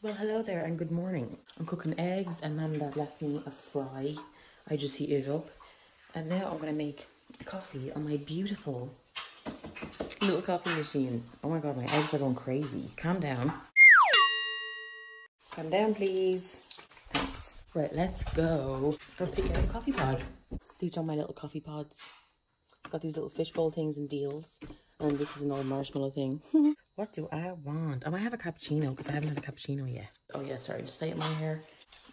Well, hello there and good morning. I'm cooking eggs and Mum and Dad left me a fry. I just heated it up. And now I'm going to make coffee on my beautiful little coffee machine. Oh my God, my eggs are going crazy. Calm down. Calm down, please. Thanks. Right, let's go. Go pick out a coffee pod. These are my little coffee pods. I've got these little fishbowl things and deals. And this is an old marshmallow thing. What do I want? I might have a cappuccino because I haven't had a cappuccino yet. Oh yeah, sorry, just stay in my hair.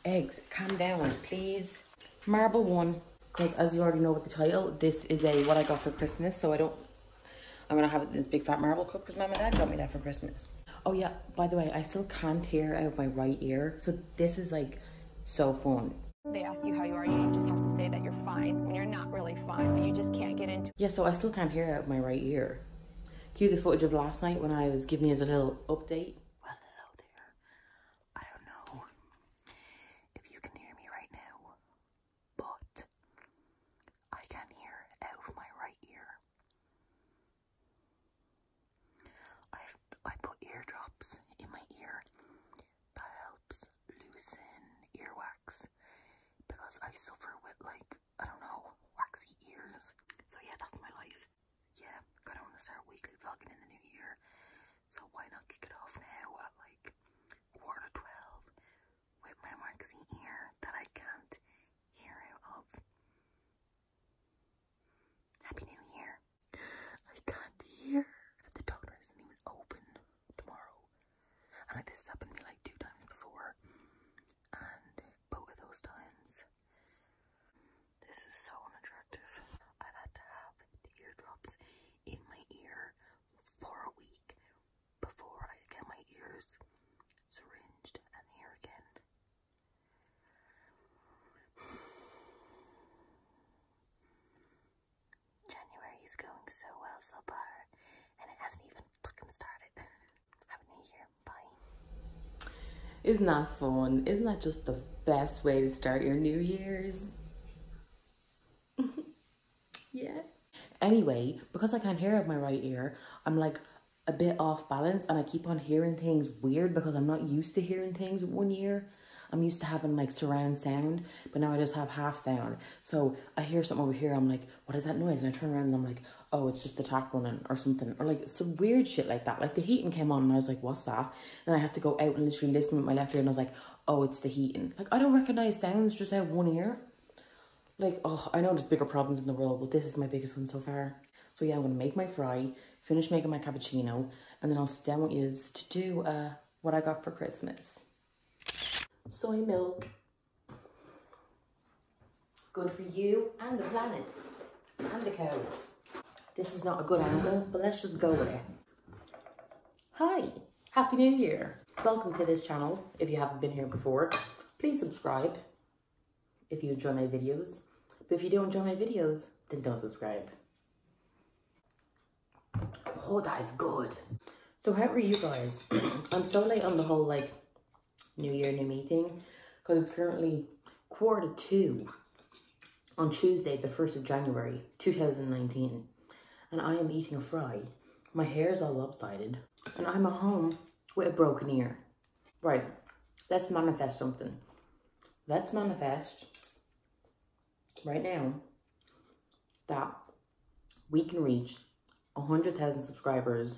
Eggs, calm down, please. Marble one, because as you already know with the title, this is a what I got for Christmas. So I'm gonna have it in this big fat marble cup because Mum and Dad got me that for Christmas. Oh yeah, by the way, I still can't hear out of my right ear. So this is like so fun. They ask you how you are, you just have to say that you're fine when you're not really fine, but you just can't get into it. Yeah, so I still can't hear out of my right ear. Cue the footage of last night when I was giving you a little update. Well, hello there. I don't know if you can hear me right now, but I can hear out of my right ear. I put eardrops in my ear. That helps loosen earwax. Because I suffer with, like, I don't know, waxy ears. So yeah, that's my life. Yeah, kind of want to start weekly vlogging in the new year. So why not kick it off now at like 11:15 with my waxy ear that I can't hear out of. Happy New Year. I can't hear. The doctor isn't even open tomorrow. And like, this has happened to me like 2 times before. And both of those times. Going so well so far, and it hasn't even fucking started. Have a new year, bye. Isn't that fun? Isn't that just the best way to start your New Year's? Yeah. Anyway, because I can't hear out my right ear, I'm like a bit off balance, and I keep on hearing things weird because I'm not used to hearing things one year. I'm used to having like surround sound, but now I just have half sound. So I hear something over here, I'm like, what is that noise? And I turn around and I'm like, oh, it's just the tap running or something. Or like some weird shit like that. Like the heating came on and I was like, what's that? And I had to go out and literally listen with my left ear and I was like, oh, it's the heating. Like I don't recognize sounds just out of one ear. Like, oh, I know there's bigger problems in the world, but this is my biggest one so far. So yeah, I'm gonna make my fry, finish making my cappuccino, and then I'll sit down with you to do what I got for Christmas. Soy milk, good for you and the planet and the cows. This is not a good angle, but let's just go with it. Hi, happy new year. Welcome to this channel. If you haven't been here before, please subscribe if you enjoy my videos. But if you don't enjoy my videos, then don't subscribe. Oh, that is good. So how are you guys? I'm so late on the whole like New Year, New Me thing, because it's currently 1:45 on Tuesday, the 1st of January, 2019, and I am eating a fry. My hair is all lopsided, and I'm at home with a broken ear. Right, let's manifest something. Let's manifest right now that we can reach 100,000 subscribers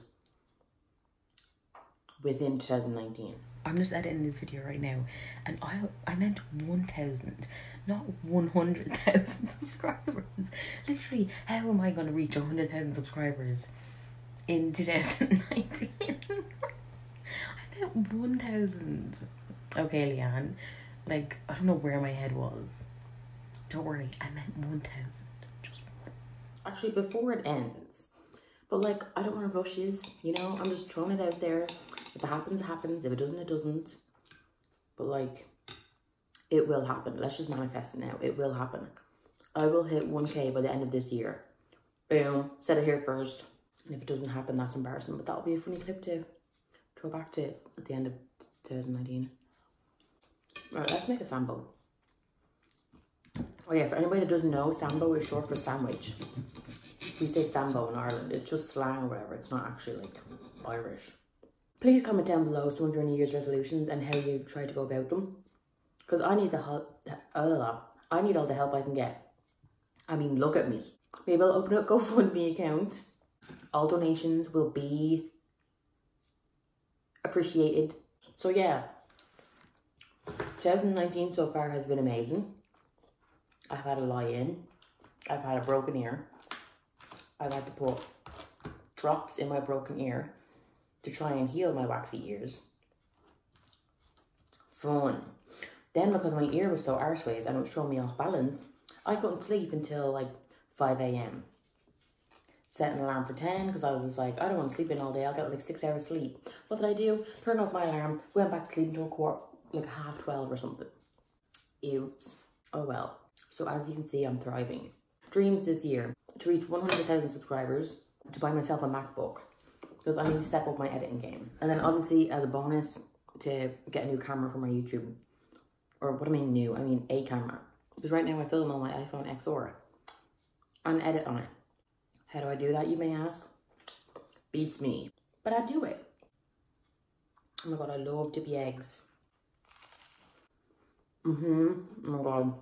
within 2019. I'm just editing this video right now, and I meant 1,000, not 100,000 subscribers. Literally, how am I going to reach 100,000 subscribers in 2019? I meant 1,000. Okay, Leanne, like, I don't know where my head was. Don't worry, I meant 1,000. Just one. Actually, before it ends, but like, I don't want to rush this, you know? I'm just throwing it out there. If it happens, it happens. If it doesn't, it doesn't. But like, it will happen. Let's just manifest it now. It will happen. I will hit 1K by the end of this year. Boom. Said it here first. And if it doesn't happen, that's embarrassing. But that'll be a funny clip to throw back to at the end of 2019. Right, let's make a Sambo. Oh yeah, for anybody that doesn't know, Sambo is short for sandwich. We say Sambo in Ireland. It's just slang or whatever. It's not actually like Irish. Please comment down below some of your New Year's resolutions and how you try to go about them, because I need the help. I need all the help I can get. I mean, look at me. Maybe I'll open up a GoFundMe account. All donations will be appreciated. So yeah, 2019 so far has been amazing. I've had a lie-in. I've had a broken ear. I've had to put drops in my broken ear to try and heal my waxy ears. Fun. Then because my ear was so arseways and it was throwing me off balance, I couldn't sleep until like 5 AM. Set an alarm for 10 because I was like, I don't want to sleep in all day. I'll get like 6 hours sleep. What did I do? Turn off my alarm, went back to sleep until half 12 or something. Oops. Oh well. So as you can see, I'm thriving. Dreams this year, to reach 100,000 subscribers, to buy myself a MacBook, because I need to step up my editing game. And then obviously as a bonus, to get a new camera for my YouTube. Or what I mean new, I mean a camera. Because right now I film on my iPhone XR and edit on it. How do I do that, you may ask? Beats me. But I do it. Oh my god, I love dippy eggs. Oh my god.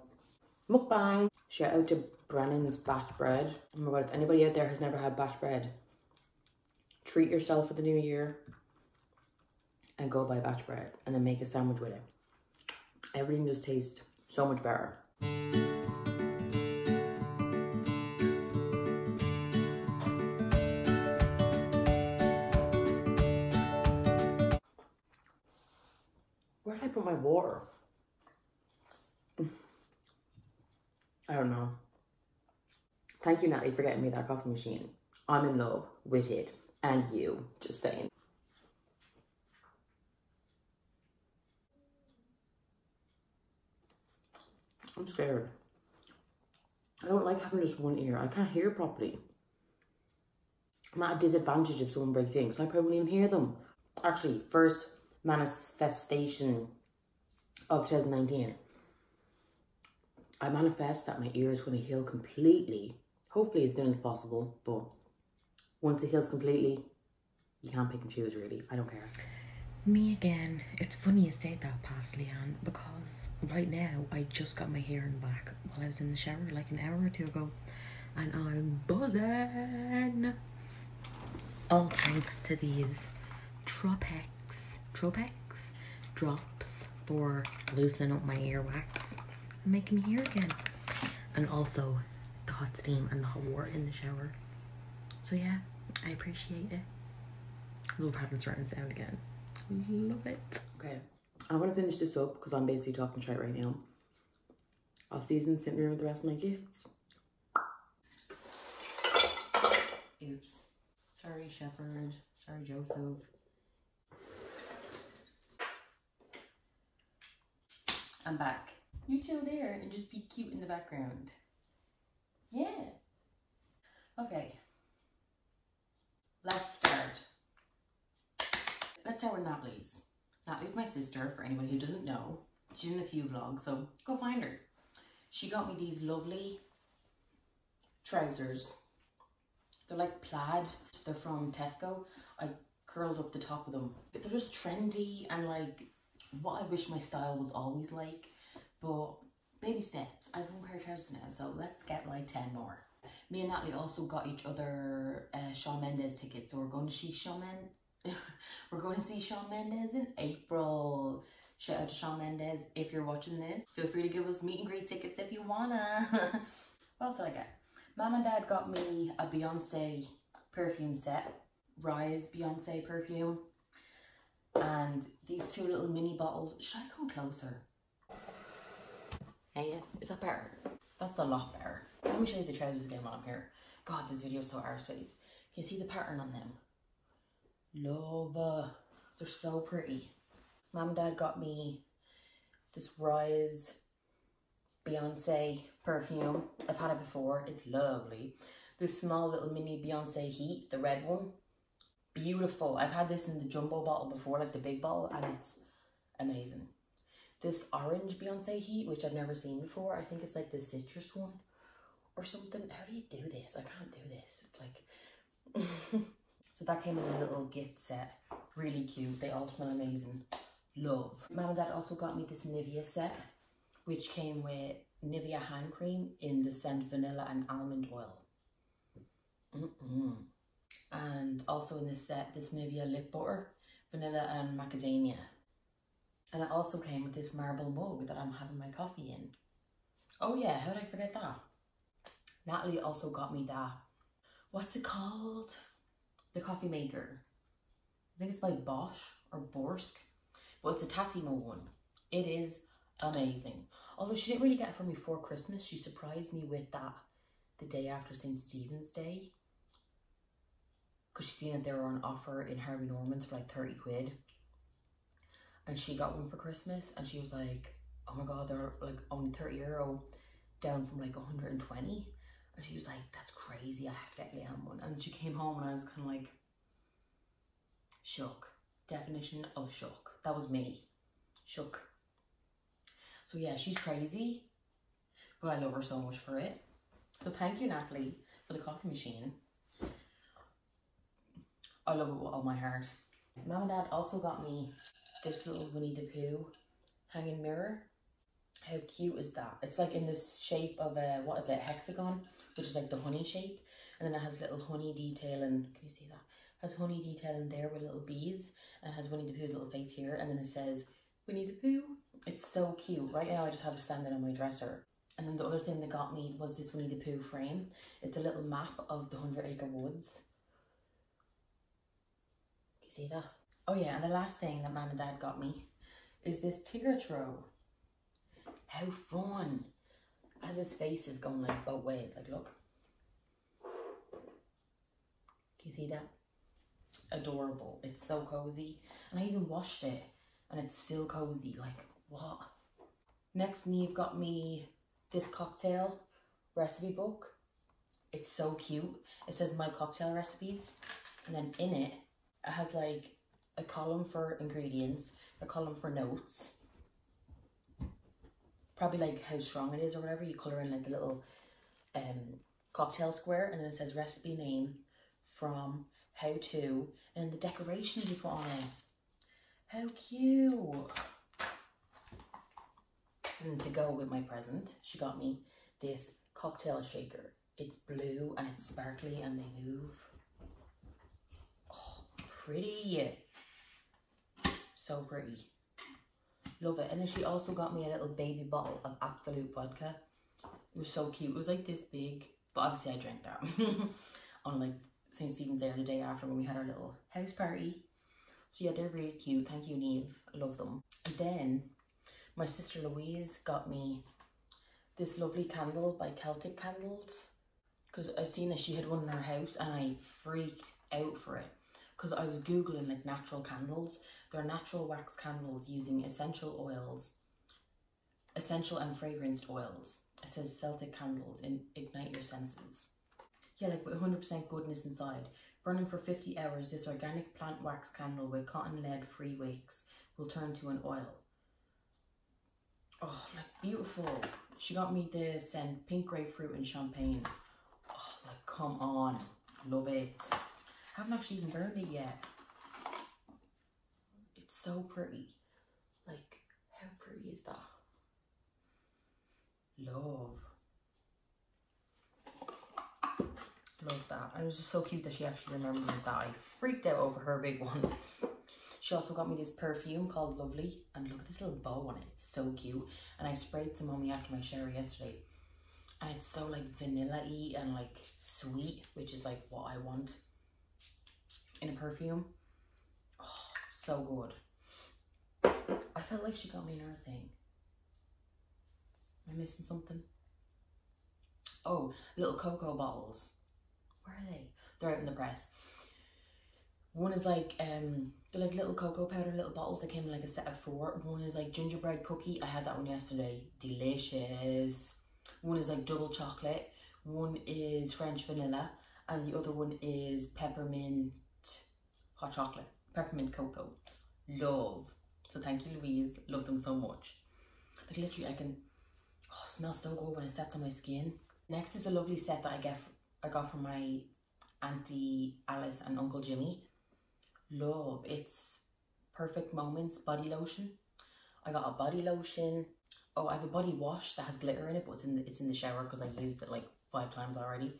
Mukbang. Shout out to Brennan's batch bread. Oh my god, if anybody out there has never had batch bread, treat yourself for the new year and go buy batch bread and then make a sandwich with it. Everything just tastes so much better. Where did I put my water? I don't know. Thank you, Natalie, for getting me that coffee machine. I'm in love with it and you, just saying. I'm scared. I don't like having just one ear. I can't hear properly. I'm at a disadvantage if someone breaks in because I probably won't even hear them. Actually, first manifestation of 2019. I manifest that my ear is going to heal completely, hopefully as soon as possible, but once it heals completely, you can't pick and choose really. I don't care. Me again. It's funny you say that, Pass Leanne, because right now I just got my hearing back while I was in the shower like an hour or two ago, and I'm buzzing. All thanks to these Tropex drops for loosening up my earwax. Making me hear again, and also the hot steam and the hot water in the shower. So yeah, I appreciate it. Love having surround sound again. Love it. Okay, I want to finish this up because I'm basically talking shit right now. I'll season sitting there with the rest of my gifts. Oops. Sorry, Shepherd. Sorry, Joseph. I'm back. You chill there and just be cute in the background. Yeah. Okay. Let's start. Let's start with Natalie's. Natalie's my sister, for anybody who doesn't know. She's in a few vlogs, so go find her. She got me these lovely trousers. They're like plaid. They're from Tesco. I curled up the top of them. But they're just trendy and like what I wish my style was always like. But baby steps, I've one pair of trousers now, so let's get like 10 more. Me and Natalie also got each other Shawn Mendes tickets, so we're going to see Shawn Mendes in April. Shout out to Shawn Mendes if you're watching this. Feel free to give us meet and greet tickets if you wanna. What else did I get? Mom and Dad got me a Beyonce perfume set, Rise Beyonce perfume, and these two little mini bottles. Should I come closer? Hey, is that better? That's a lot better. Let me show you the trousers again while I'm here. God, this video is so arseways. Can you see the pattern on them? Love. They're so pretty. Mom and Dad got me this Rise Beyonce perfume. I've had it before. It's lovely. This small little mini Beyonce Heat, the red one. Beautiful. I've had this in the jumbo bottle before, like the big bottle, and it's amazing. This orange Beyonce Heat, which I've never seen before. I think it's like the citrus one or something. How do you do this? I can't do this. It's like... So that came in a little gift set. really cute. They all smell amazing. Love. Mum and Dad also got me this Nivea set, which came with Nivea hand cream in the scent vanilla and almond oil. And also in this set, this Nivea lip butter, vanilla and macadamia. And it also came with this marble mug that I'm having my coffee in. Oh yeah, how did I forget that? Natalie also got me that, what's it called? The coffee maker. I think it's by Bosch or Borsk, but it's a Tassimo one. It is amazing. Although she didn't really get it for me for Christmas, she surprised me with that the day after St. Stephen's Day, because she's seen that they were on offer in Harvey Norman's for like 30 quid. And she got one for Christmas and she was like, oh my God, they're like only 30 euro down from like 120. And she was like, that's crazy, I have to get Liam one. And she came home and I was kind of like, shook. Definition of shook. That was me. Shook. So yeah, she's crazy, but I love her so much for it. So thank you, Natalie, for the coffee machine. I love it with all my heart. Mum and Dad also got me this little Winnie the Pooh hanging mirror. How cute is that? It's like in this shape of a, what is it, hexagon, which is like the honey shape. And then it has little honey detailing, can you see that? It has honey detailing there with little bees. And it has Winnie the Pooh's little face here. And then it says, Winnie the Pooh. It's so cute. Right now I just have it standing on my dresser. And then the other thing that got me was this Winnie the Pooh frame. It's a little map of the 100-acre woods. Can you see that? Oh yeah, and the last thing that Mum and Dad got me is this Tigger throw. How fun! As his face is going like both ways, like look. Can you see that? Adorable. It's so cozy. And I even washed it and it's still cozy, like what? Next, Neve got me this cocktail recipe book. It's so cute. It says my cocktail recipes, and then in it, it has like a column for ingredients, a column for notes, probably like how strong it is or whatever. You colour in like the little cocktail square, and then it says recipe name, from, how to, and the decorations you put on it. How cute. And to go with my present, she got me this cocktail shaker. It's blue and it's sparkly and they move. Oh, pretty. So pretty. Love it. And then she also got me a little baby bottle of absolute vodka. It was so cute. It was like this big, but obviously I drank that on like St. Stephen's Day or the day after when we had our little house party. So yeah, they're really cute. Thank you, Neve. I love them. And then my sister Louise got me this lovely candle by Celtic Candles, because I seen that she had one in her house and I freaked out for it, because I was googling like natural candles. They're natural wax candles using essential oils, essential and fragranced oils. It says Celtic Candles and ignite your senses. Yeah, like with 100% goodness inside. Burning for 50 hours, this organic plant wax candle with cotton lead-free wicks will turn to an oil. Oh, like beautiful. She got me the scent pink grapefruit and champagne. Oh, like come on. Love it. I haven't actually even burned it yet. It's so pretty. Like, how pretty is that? Love. Love that. And it was just so cute that she actually remembered that. I freaked out over her big one. She also got me this perfume called Lovely, and look at this little bow on it, it's so cute. And I sprayed some on me after my shower yesterday, and it's so like vanilla-y and like sweet, which is like what I want in a perfume. Oh, so good. I felt like she got me another thing. Am I missing something? Oh, little cocoa bottles. Where are they? They're out in the press. One is like, they're like little cocoa powder, little bottles that came in like a set of 4. One is like gingerbread cookie. I had that one yesterday. Delicious. One is like double chocolate. One is French vanilla. And the other one is peppermint hot chocolate. Peppermint cocoa. Love. So thank you, Louise. Love them so much. Like literally I can, oh, it smells so good when it sets on my skin. Next is a lovely set that I got from my Auntie Alice and Uncle Jimmy. love. It's Perfect Moments body lotion. I got a body lotion. Oh, I have a body wash that has glitter in it, but it's in the shower because I used it like 5 times already.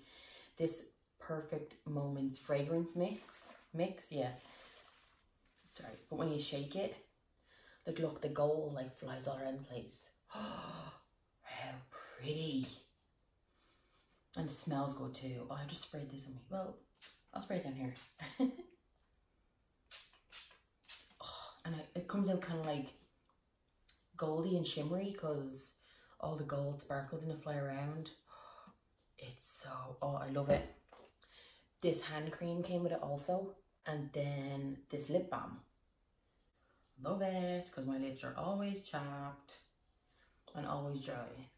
This Perfect Moments fragrance mix, yeah. Sorry, but when you shake it, like look, the gold like flies all around the place. Oh, how pretty. And it smells good too. Oh, I just sprayed this on me. Well, I'll spray it down here. Oh, and it comes out kind of like goldy and shimmery because all the gold sparkles in it fly around. It's so, oh, I love it. This hand cream came with it also. And then this lip balm. Love it, because my lips are always chapped and always dry.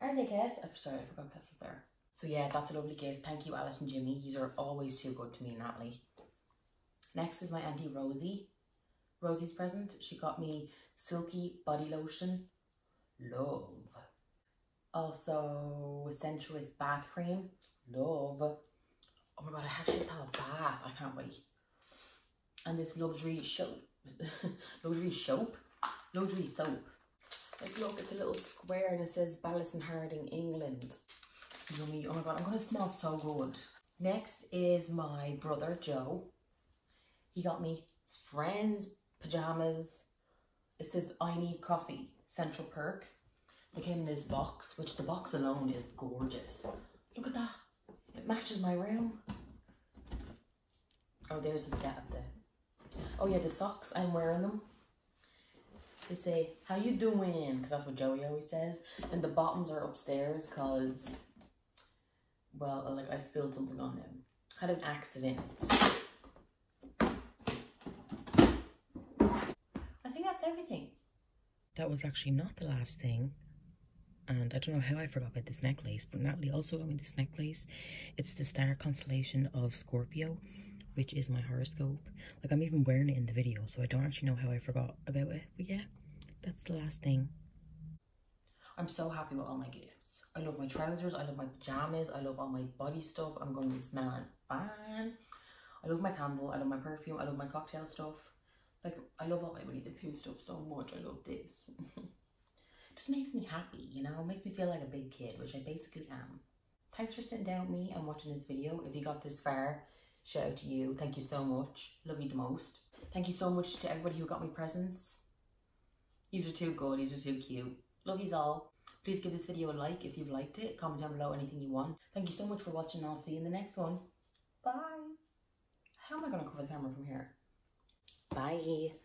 Aren't they, Cass? I'm sorry, I forgot Cass was there. So yeah, that's a lovely gift. Thank you, Alice and Jimmy. These are always too good to me and Natalie. Next is my Auntie Rosie. Rosie's present. She got me silky body lotion. Love. Also, Sensuous bath cream. Love. Oh my god, I actually have to have a bath. I can't wait. And this luxury soap. Luxury soap. Like, look, it's a little square and it says Baylis and Harding, England. Yummy. Oh my god, I'm gonna smell so good. Next is my brother Joe. He got me Friends pajamas. It says I need coffee, Central Perk. They came in this box, which the box alone is gorgeous. Look at that. It matches my room. Oh, there's the set up there. Oh yeah, the socks, I'm wearing them. They say, how you doing? Because that's what Joey always says. And the bottoms are upstairs because, well, like I spilled something on them. Had an accident. I think that's everything. That was actually not the last thing. And I don't know how I forgot about this necklace, but Natalie also got me this necklace. It's the star constellation of Scorpio, which is my horoscope. Like, I'm even wearing it in the video, so I don't actually know how I forgot about it. But yeah, that's the last thing. I'm so happy with all my gifts. I love my trousers, I love my pajamas, I love all my body stuff. I'm going to be smelling fine. I love my candle, I love my perfume, I love my cocktail stuff. Like, I love all my Winnie the Pooh stuff so much. I love this. Just makes me happy, you know, makes me feel like a big kid, which I basically am. Thanks for sitting down with me and watching this video. If you got this far, shout out to you. Thank you so much. Love you the most. Thank you so much to everybody who got me presents. These are too good, these are too cute. Love yous all. Please give this video a like if you've liked it. Comment down below anything you want. Thank you so much for watching and I'll see you in the next one. Bye. How am I gonna cover the camera from here? Bye.